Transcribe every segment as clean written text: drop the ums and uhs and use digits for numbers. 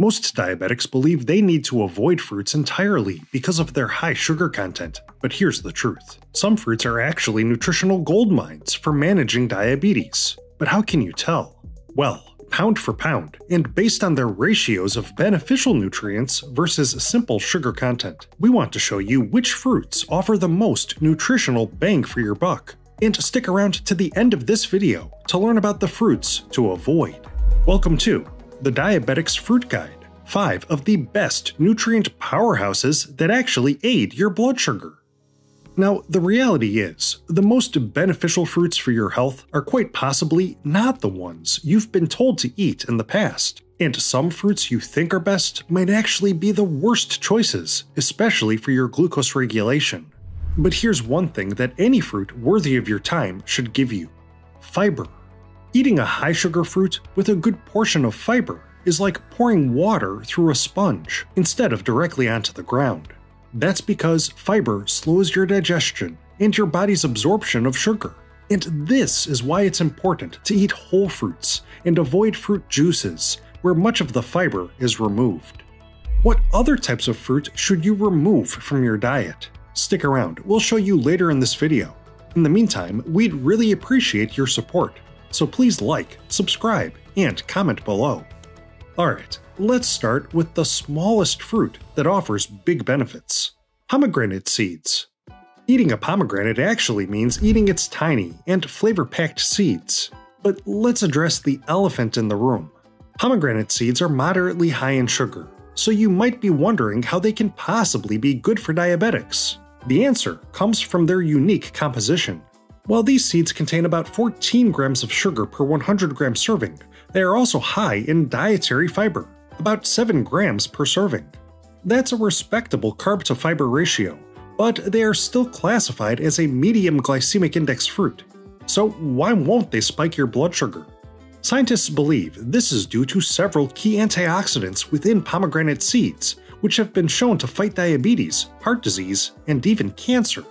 Most diabetics believe they need to avoid fruits entirely because of their high sugar content, but here's the truth. Some fruits are actually nutritional gold mines for managing diabetes. But how can you tell? Well, pound for pound, and based on their ratios of beneficial nutrients versus simple sugar content, we want to show you which fruits offer the most nutritional bang for your buck. And stick around to the end of this video to learn about the fruits to avoid. Welcome to The Diabetic's Fruit Guide, 5 of the best nutrient powerhouses that actually aid your blood sugar. Now, the reality is, the most beneficial fruits for your health are quite possibly not the ones you've been told to eat in the past. And some fruits you think are best might actually be the worst choices, especially for your glucose regulation. But here's one thing that any fruit worthy of your time should give you: fiber. Eating a high-sugar fruit with a good portion of fiber is like pouring water through a sponge instead of directly onto the ground. That's because fiber slows your digestion and your body's absorption of sugar. And this is why it's important to eat whole fruits and avoid fruit juices, where much of the fiber is removed. What other types of fruit should you remove from your diet? Stick around, we'll show you later in this video. In the meantime, we'd really appreciate your support. So please like, subscribe, and comment below. Alright, let's start with the smallest fruit that offers big benefits: pomegranate seeds. Eating a pomegranate actually means eating its tiny and flavor-packed seeds. But let's address the elephant in the room. Pomegranate seeds are moderately high in sugar, so you might be wondering how they can possibly be good for diabetics. The answer comes from their unique composition. While these seeds contain about 14 grams of sugar per 100-gram serving, they are also high in dietary fiber, about 7 grams per serving. That's a respectable carb-to-fiber ratio, but they are still classified as a medium glycemic index fruit. So why won't they spike your blood sugar? Scientists believe this is due to several key antioxidants within pomegranate seeds, which have been shown to fight diabetes, heart disease, and even cancer.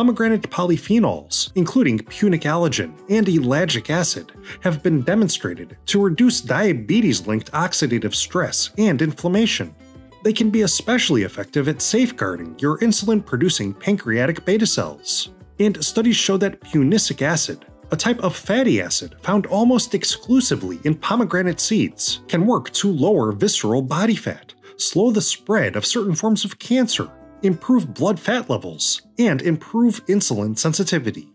Pomegranate polyphenols, including punicalagin and ellagic acid, have been demonstrated to reduce diabetes-linked oxidative stress and inflammation. They can be especially effective at safeguarding your insulin-producing pancreatic beta cells. And studies show that punicic acid, a type of fatty acid found almost exclusively in pomegranate seeds, can work to lower visceral body fat, slow the spread of certain forms of cancer, improve blood fat levels, and improve insulin sensitivity.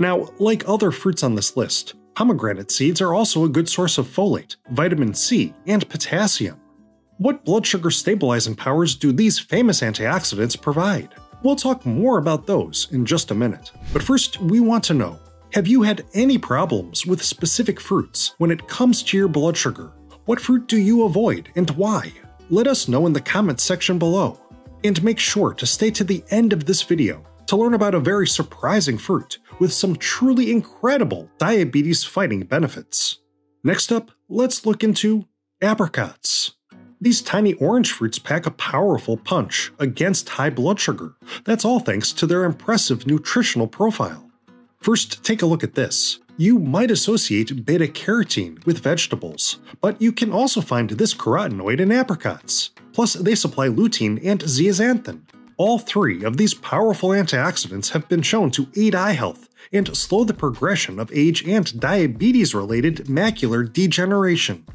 Now, like other fruits on this list, pomegranate seeds are also a good source of folate, vitamin C, and potassium. What blood sugar stabilizing powers do these famous antioxidants provide? We'll talk more about those in just a minute. But first, we want to know, have you had any problems with specific fruits when it comes to your blood sugar? What fruit do you avoid and why? Let us know in the comments section below. And make sure to stay to the end of this video to learn about a very surprising fruit with some truly incredible diabetes-fighting benefits. Next up, let's look into apricots. These tiny orange fruits pack a powerful punch against high blood sugar. That's all thanks to their impressive nutritional profile. First, take a look at this. You might associate beta carotene with vegetables, but you can also find this carotenoid in apricots. Plus, they supply lutein and zeaxanthin. All three of these powerful antioxidants have been shown to aid eye health and slow the progression of age and diabetes-related macular degeneration.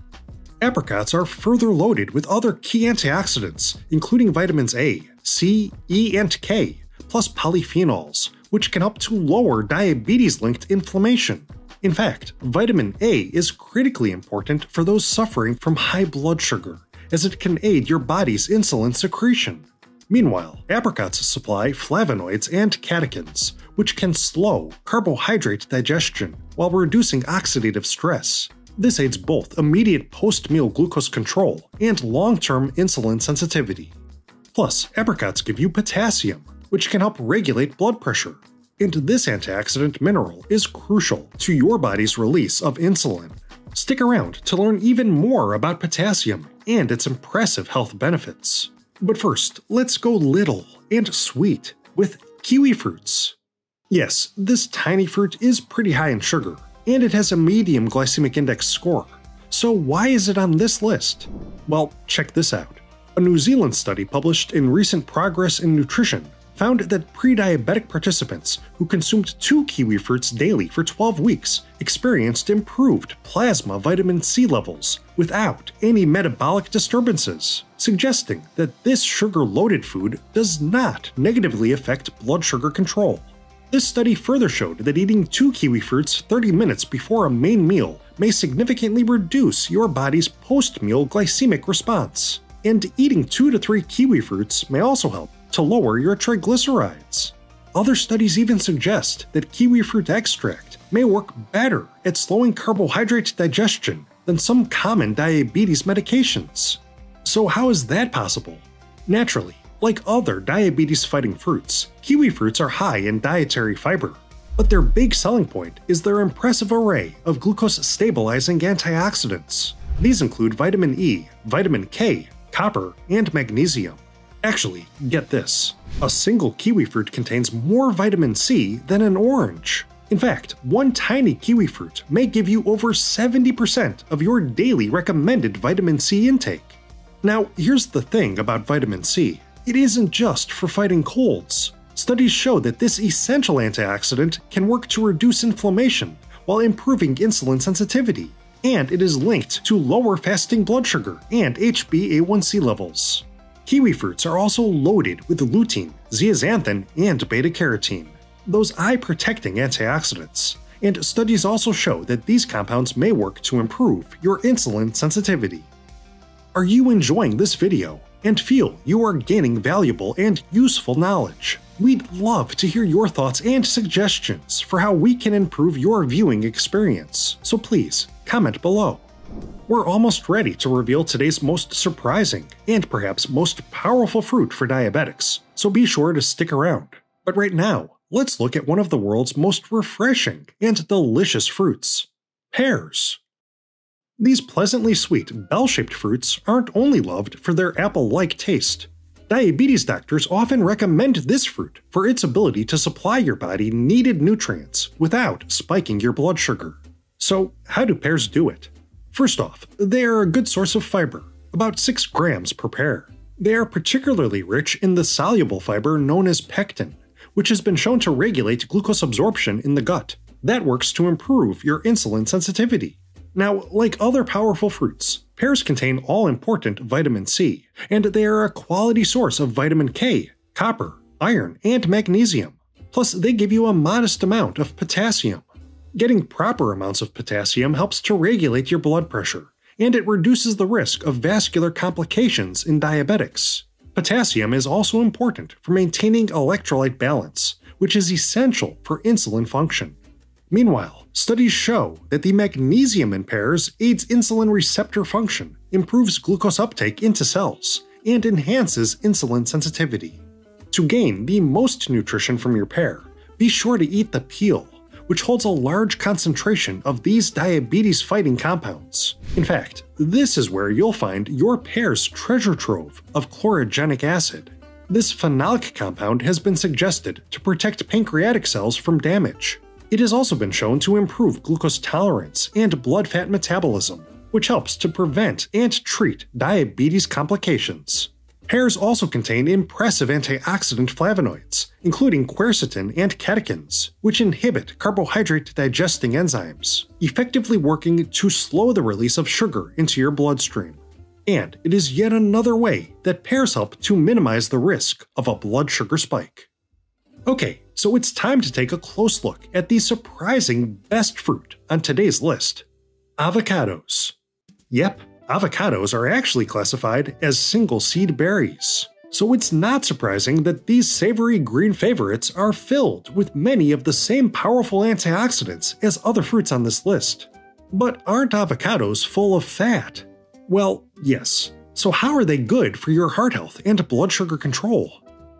Apricots are further loaded with other key antioxidants, including vitamins A, C, E, and K, plus polyphenols, which can help to lower diabetes-linked inflammation. In fact, vitamin A is critically important for those suffering from high blood sugar, as it can aid your body's insulin secretion. Meanwhile, apricots supply flavonoids and catechins, which can slow carbohydrate digestion while reducing oxidative stress. This aids both immediate post-meal glucose control and long-term insulin sensitivity. Plus, apricots give you potassium, which can help regulate blood pressure. And this antioxidant mineral is crucial to your body's release of insulin. Stick around to learn even more about potassium and its impressive health benefits. But first, let's go little and sweet with kiwi fruits. Yes, this tiny fruit is pretty high in sugar, and it has a medium glycemic index score. So why is it on this list? Well, check this out. A New Zealand study published in Recent Progress in Nutrition found that pre-diabetic participants who consumed 2 kiwi fruits daily for 12 weeks experienced improved plasma vitamin C levels without any metabolic disturbances, suggesting that this sugar-loaded food does not negatively affect blood sugar control. This study further showed that eating 2 kiwi fruits 30 minutes before a main meal may significantly reduce your body's post-meal glycemic response, and eating 2 to 3 kiwi fruits may also help to lower your triglycerides. Other studies even suggest that kiwi fruit extract may work better at slowing carbohydrate digestion than some common diabetes medications. So how is that possible? Naturally, like other diabetes-fighting fruits, kiwi fruits are high in dietary fiber, but their big selling point is their impressive array of glucose-stabilizing antioxidants. These include vitamin E, vitamin K, copper, and magnesium. Actually, get this, a single kiwi fruit contains more vitamin C than an orange. In fact, one tiny kiwi fruit may give you over 70% of your daily recommended vitamin C intake. Now, here's the thing about vitamin C. It isn't just for fighting colds. Studies show that this essential antioxidant can work to reduce inflammation while improving insulin sensitivity, and it is linked to lower fasting blood sugar and HbA1c levels. Kiwi fruits are also loaded with lutein, zeaxanthin, and beta carotene, those eye-protecting antioxidants, and studies also show that these compounds may work to improve your insulin sensitivity. Are you enjoying this video and feel you are gaining valuable and useful knowledge? We'd love to hear your thoughts and suggestions for how we can improve your viewing experience, so please comment below. We're almost ready to reveal today's most surprising and perhaps most powerful fruit for diabetics, so be sure to stick around. But right now, let's look at one of the world's most refreshing and delicious fruits – pears. These pleasantly sweet, bell-shaped fruits aren't only loved for their apple-like taste. Diabetes doctors often recommend this fruit for its ability to supply your body needed nutrients without spiking your blood sugar. So, how do pears do it? First off, they are a good source of fiber, about 6 grams per pear. They are particularly rich in the soluble fiber known as pectin, which has been shown to regulate glucose absorption in the gut. That works to improve your insulin sensitivity. Now, like other powerful fruits, pears contain all-important vitamin C, and they are a quality source of vitamin K, copper, iron, and magnesium. Plus, they give you a modest amount of potassium. Getting proper amounts of potassium helps to regulate your blood pressure, and it reduces the risk of vascular complications in diabetics. Potassium is also important for maintaining electrolyte balance, which is essential for insulin function. Meanwhile, studies show that the magnesium in pears aids insulin receptor function, improves glucose uptake into cells, and enhances insulin sensitivity. To gain the most nutrition from your pear, be sure to eat the peel, which holds a large concentration of these diabetes-fighting compounds. In fact, this is where you'll find your pear's treasure trove of chlorogenic acid. This phenolic compound has been suggested to protect pancreatic cells from damage. It has also been shown to improve glucose tolerance and blood fat metabolism, which helps to prevent and treat diabetes complications. Pears also contain impressive antioxidant flavonoids, including quercetin and catechins, which inhibit carbohydrate-digesting enzymes, effectively working to slow the release of sugar into your bloodstream. And it is yet another way that pears help to minimize the risk of a blood sugar spike. Okay, so it's time to take a close look at the surprising best fruit on today's list – avocados. Yep. Avocados are actually classified as single-seed berries, so it's not surprising that these savory green favorites are filled with many of the same powerful antioxidants as other fruits on this list. But aren't avocados full of fat? Well, yes. So how are they good for your heart health and blood sugar control?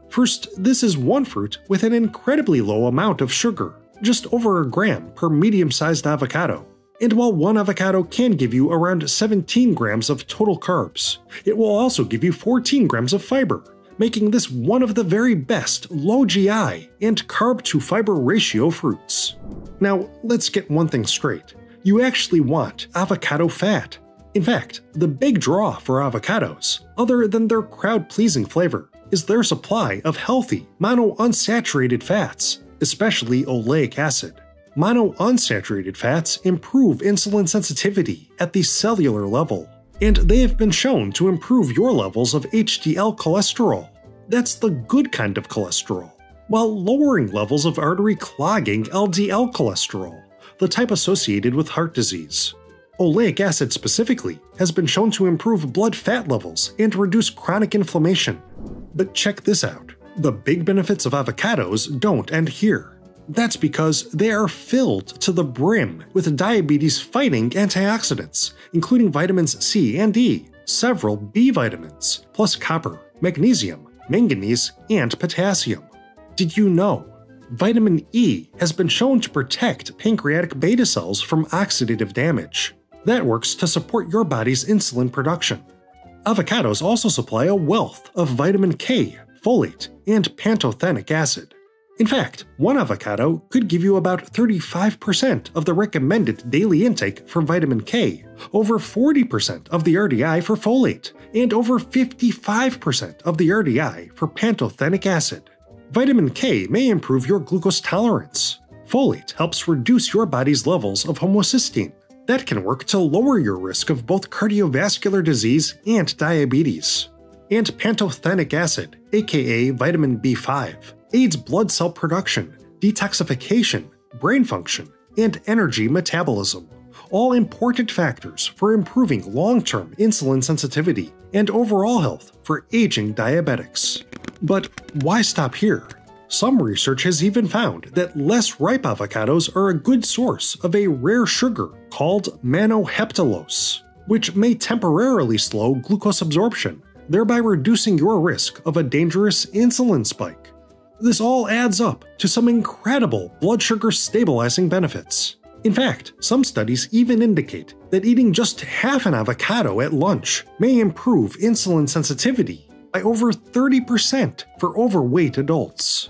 First, this is one fruit with an incredibly low amount of sugar, just over a gram per medium-sized avocado. And while one avocado can give you around 17 grams of total carbs, it will also give you 14 grams of fiber, making this one of the very best low GI and carb-to-fiber ratio fruits. Now, let's get one thing straight. You actually want avocado fat. In fact, the big draw for avocados, other than their crowd-pleasing flavor, is their supply of healthy monounsaturated fats, especially oleic acid. Monounsaturated fats improve insulin sensitivity at the cellular level, and they have been shown to improve your levels of HDL cholesterol. That's the good kind of cholesterol, while lowering levels of artery-clogging LDL cholesterol, the type associated with heart disease. Oleic acid specifically has been shown to improve blood fat levels and reduce chronic inflammation. But check this out. The big benefits of avocados don't end here. That's because they are filled to the brim with diabetes-fighting antioxidants, including vitamins C and E, several B vitamins, plus copper, magnesium, manganese, and potassium. Did you know? Vitamin E has been shown to protect pancreatic beta cells from oxidative damage. That works to support your body's insulin production. Avocados also supply a wealth of vitamin K, folate, and pantothenic acid. In fact, one avocado could give you about 35% of the recommended daily intake for vitamin K, over 40% of the RDI for folate, and over 55% of the RDI for pantothenic acid. Vitamin K may improve your glucose tolerance. Folate helps reduce your body's levels of homocysteine. That can work to lower your risk of both cardiovascular disease and diabetes. And pantothenic acid, aka vitamin B5, aids blood cell production, detoxification, brain function, and energy metabolism, all important factors for improving long-term insulin sensitivity and overall health for aging diabetics. But why stop here? Some research has even found that less ripe avocados are a good source of a rare sugar called manoheptalose, which may temporarily slow glucose absorption, thereby reducing your risk of a dangerous insulin spike. This all adds up to some incredible blood sugar stabilizing benefits. In fact, some studies even indicate that eating just half an avocado at lunch may improve insulin sensitivity by over 30% for overweight adults.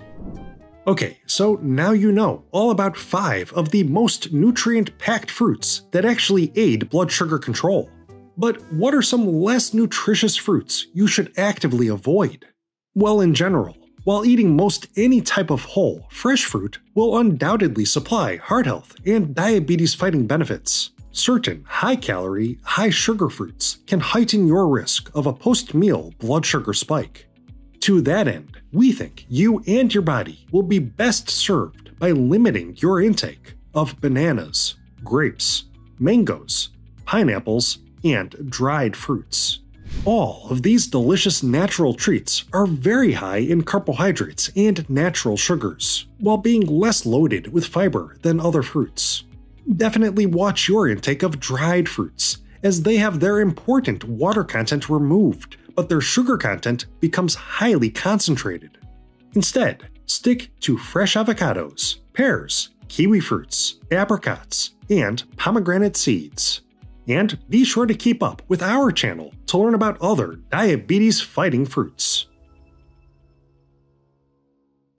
Okay, so now you know all about 5 of the most nutrient-packed fruits that actually aid blood sugar control. But what are some less nutritious fruits you should actively avoid? Well, in general, while eating most any type of whole, fresh fruit will undoubtedly supply heart health and diabetes-fighting benefits, certain high-calorie, high-sugar fruits can heighten your risk of a post-meal blood sugar spike. To that end, we think you and your body will be best served by limiting your intake of bananas, grapes, mangoes, pineapples, and dried fruits. All of these delicious natural treats are very high in carbohydrates and natural sugars, while being less loaded with fiber than other fruits. Definitely watch your intake of dried fruits, as they have their important water content removed, but their sugar content becomes highly concentrated. Instead, stick to fresh avocados, pears, kiwi fruits, apricots, and pomegranate seeds. And be sure to keep up with our channel to learn about other diabetes-fighting fruits.